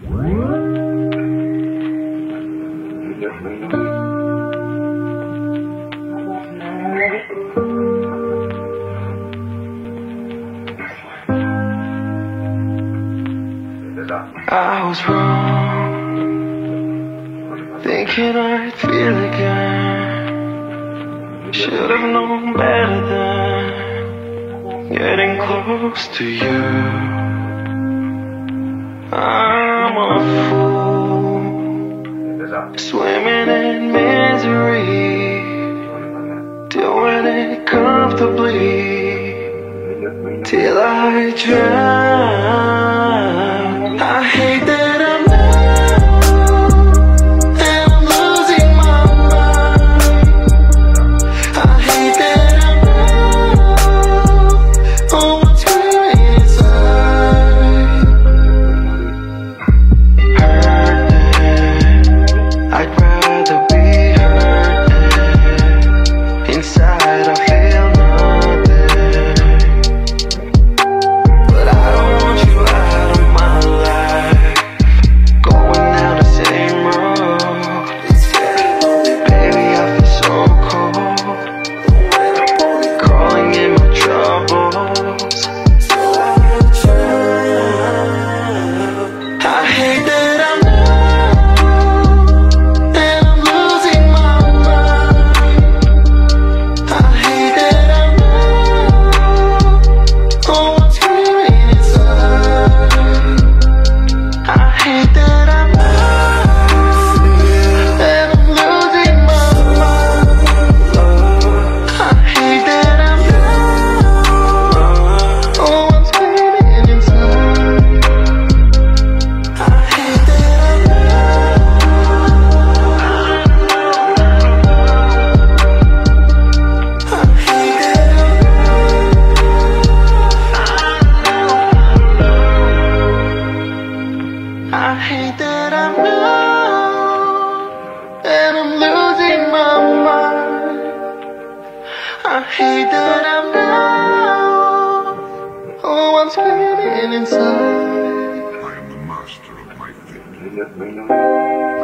I was wrong, thinking I'd feel again. Should have known better than getting close to you. I'm a fool, swimming in misery, doing it comfortably till I drown. I hate that I'm down and I'm losing my mind. I hate that I'm down. Oh, what's crying inside? Hurting, I'd rather be hurting. Inside I feel nothing, but I don't want you out of my life. I hate that I'm down and I'm losing my mind. I hate that I'm down. Oh, I'm screaming inside. I am the master of my fate.